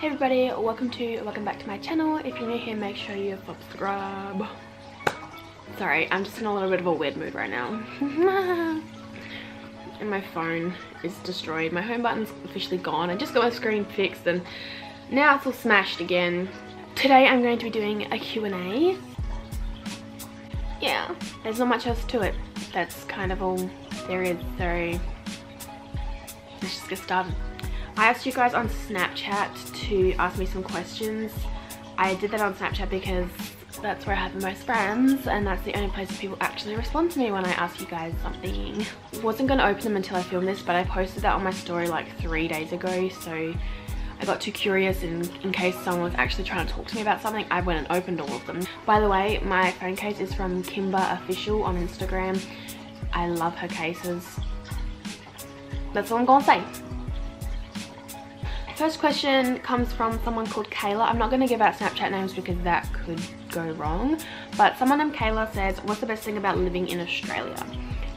Hey everybody, welcome back to my channel. If you're new here, make sure you subscribe. Sorry, I'm just in a little bit of a weird mood right now. And my phone is destroyed. My home button's officially gone. I just got my screen fixed and now it's all smashed again. Today I'm going to be doing a Q&A. Yeah, there's not much else to it. That's kind of all there is, so let's just get started. I asked you guys on Snapchat to ask me some questions. I did that on Snapchat because that's where I have the most friends and that's the only place that people actually respond to me when I ask you guys something. I wasn't going to open them until I filmed this, but I posted that on my story like 3 days ago, so I got too curious, and in case someone was actually trying to talk to me about something, I went and opened all of them. By the way, my phone case is from Kimba Official on Instagram. I love her cases. That's all I'm gonna say. First question comes from someone called Kayla. I'm not gonna give out Snapchat names because that could go wrong, but someone named Kayla says, what's the best thing about living in Australia?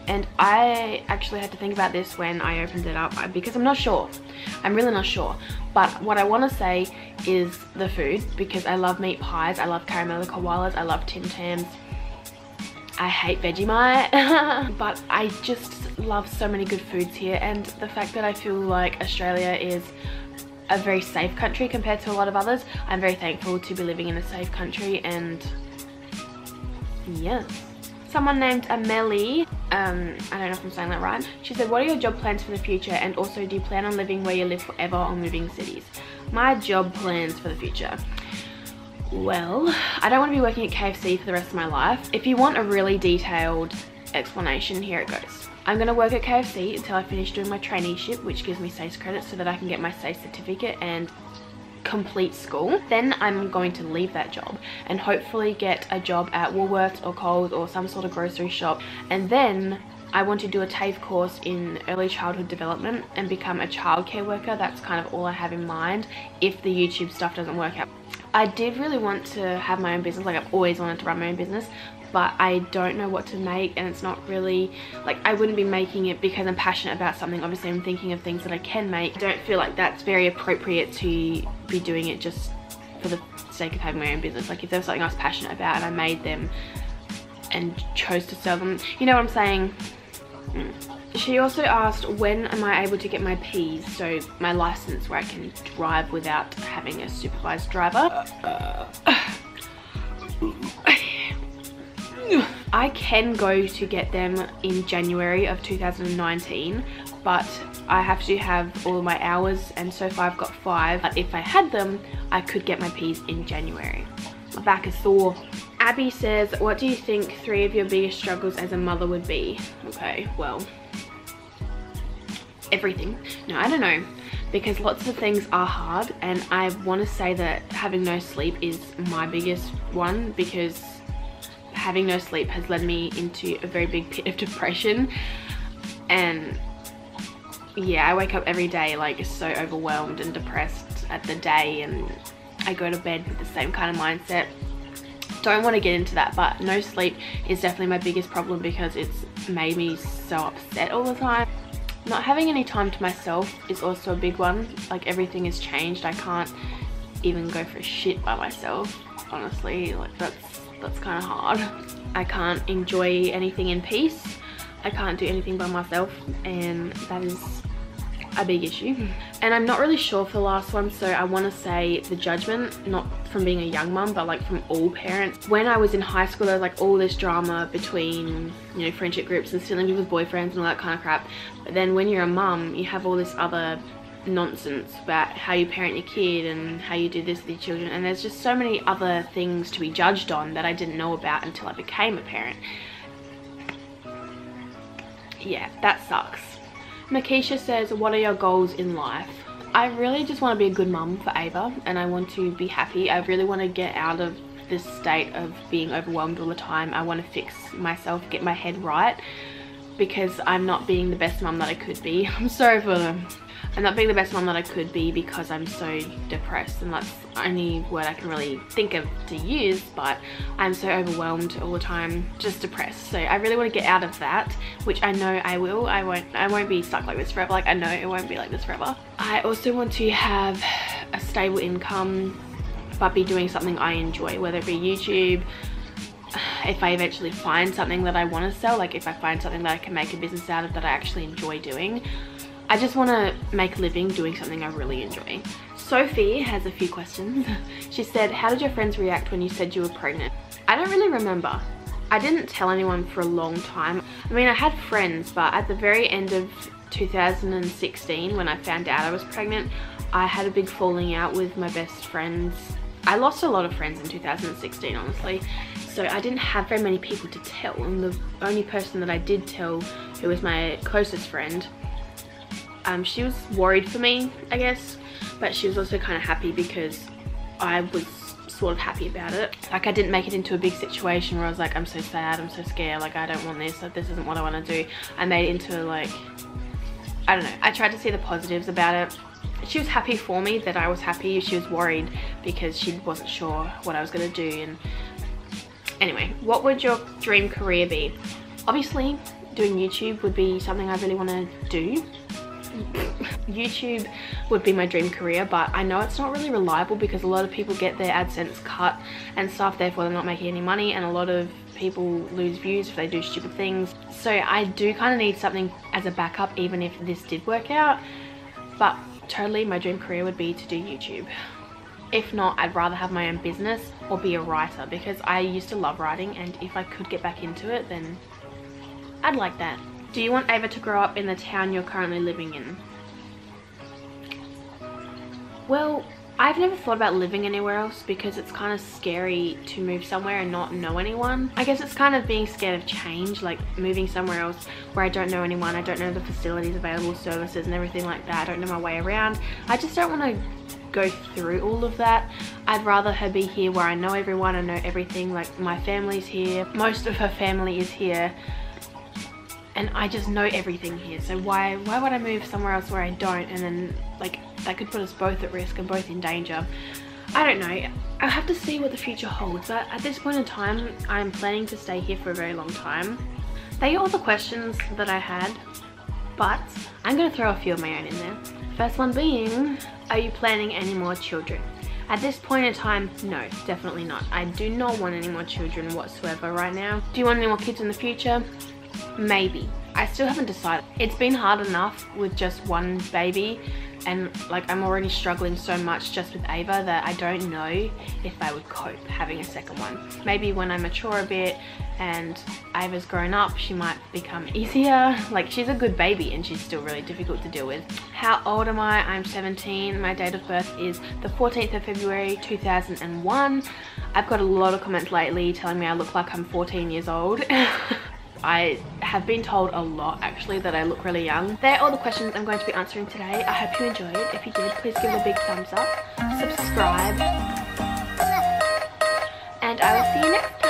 And I actually had to think about this when I opened it up because I'm not sure. I'm really not sure. But what I want to say is the food, because I love meat pies, I love caramello koalas, I love Tim Tams. I hate Vegemite. But I just love so many good foods here, and the fact that I feel like Australia is a very safe country compared to a lot of others, I'm very thankful to be living in a safe country, and yes. Someone named Amelie, I don't know if I'm saying that right, she said, what are your job plans for the future, and also do you plan on living where you live forever or moving cities? My job plans for the future. Well, I don't want to be working at KFC for the rest of my life. If you want a really detailed explanation, here it goes. I'm going to work at KFC until I finish doing my traineeship, which gives me SACE credits so that I can get my SACE certificate and complete school. Then I'm going to leave that job and hopefully get a job at Woolworths or Coles or some sort of grocery shop, and then I want to do a TAFE course in early childhood development and become a childcare worker. That's kind of all I have in mind if the YouTube stuff doesn't work out. I did really want to have my own business, like I've always wanted to run my own business, but I don't know what to make, and it's not really, like, I wouldn't be making it because I'm passionate about something. Obviously I'm thinking of things that I can make. I don't feel like that's very appropriate to be doing it just for the sake of having my own business. Like if there was something I was passionate about and I made them and chose to sell them, you know what I'm saying? She also asked, when am I able to get my P's, so my license where I can drive without having a supervised driver. I can go to get them in January of 2019, but I have to have all my hours, and so far I've got 5, but if I had them I could get my P's in January. My back is sore. Abby says, what do you think 3 of your biggest struggles as a mother would be? Okay, well, everything. No, I don't know, because lots of things are hard, and I want to say that having no sleep is my biggest one, because having no sleep has led me into a very big pit of depression, and yeah, I wake up every day like so overwhelmed and depressed at the day, and I go to bed with the same kind of mindset. Don't want to get into that, but no sleep is definitely my biggest problem because it's made me so upset all the time. Not having any time to myself is also a big one. Like everything has changed, I can't even go for a shit by myself, honestly. Like that's kind of hard. I can't enjoy anything in peace. I can't do anything by myself, and that is a big issue. And I'm not really sure for the last one, so I want to say the judgment, not from being a young mum, but like from all parents. When I was in high school, there was like all this drama between, you know, friendship groups and stealing people's boyfriends and all that kind of crap. But then when you're a mum, you have all this other nonsense about how you parent your kid and how you do this with your children, and there's just so many other things to be judged on that I didn't know about until I became a parent. Yeah, that sucks. Makisha says, what are your goals in life? I really just want to be a good mum for Ava, and I want to be happy. I really want to get out of this state of being overwhelmed all the time. I want to fix myself, get my head right, because I'm not being the best mum that I could be. I'm sorry for them. and that being the best mum that I could be because I'm so depressed, and that's the only word I can really think of to use, but I'm so overwhelmed all the time, just depressed. So I really want to get out of that, which I know I will. I won't be stuck like this forever. Like, I know it won't be like this forever. I also want to have a stable income, but be doing something I enjoy, whether it be YouTube. If I eventually find something that I want to sell, like if I find something that I can make a business out of that I actually enjoy doing, I just want to make a living doing something I really enjoy. Sophie has a few questions. She said, how did your friends react when you said you were pregnant? I don't really remember. I didn't tell anyone for a long time. I mean, I had friends, but at the very end of 2016, when I found out I was pregnant, I had a big falling out with my best friends. I lost a lot of friends in 2016, honestly. So I didn't have very many people to tell, and the only person that I did tell, who was my closest friend, she was worried for me, I guess, but she was also kind of happy because I was sort of happy about it. Like, I didn't make it into a big situation where I was like, I'm so sad, I'm so scared, like I don't want this, like this isn't what I want to do. I made it into, like, I don't know, I tried to see the positives about it. She was happy for me that I was happy. She was worried because she wasn't sure what I was going to do. And anyway, what would your dream career be? Obviously, doing YouTube would be something I really want to do. YouTube would be my dream career, but I know it's not really reliable because a lot of people get their AdSense cut and stuff, therefore they're not making any money, and a lot of people lose views if they do stupid things. So I do kind of need something as a backup, even if this did work out. But totally, my dream career would be to do YouTube. If not, I'd rather have my own business or be a writer, because I used to love writing, and if I could get back into it, then I'd like that. Do you want Ava to grow up in the town you're currently living in? Well, I've never thought about living anywhere else because it's kind of scary to move somewhere and not know anyone. I guess it's kind of being scared of change, like moving somewhere else where I don't know anyone, I don't know the facilities available, services and everything like that, I don't know my way around. I just don't want to go through all of that. I'd rather her be here where I know everyone, I know everything, like my family's here, most of her family is here, and I just know everything here, so why would I move somewhere else where I don't, and then like that could put us both at risk and both in danger. I don't know, I'll have to see what the future holds, but at this point in time I'm planning to stay here for a very long time. They are all the questions that I had, but I'm going to throw a few of my own in there. First one being, are you planning any more children? At this point in time, no, definitely not. I do not want any more children whatsoever right now. Do you want any more kids in the future? Maybe. I still haven't decided. It's been hard enough with just one baby, and like I'm already struggling so much just with Ava that I don't know if I would cope having a second one. Maybe when I mature a bit and Ava's grown up, she might become easier. Like, she's a good baby and she's still really difficult to deal with. How old am I? I'm 17. My date of birth is the 14th of February 2001. I've got a lot of comments lately telling me I look like I'm 14 years old. I have been told a lot actually that I look really young. They're all the questions I'm going to be answering today. I hope you enjoyed. If you did, please give it a big thumbs up, subscribe, and I will see you next time.